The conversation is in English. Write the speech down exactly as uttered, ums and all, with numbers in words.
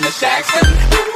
Miss Jackson.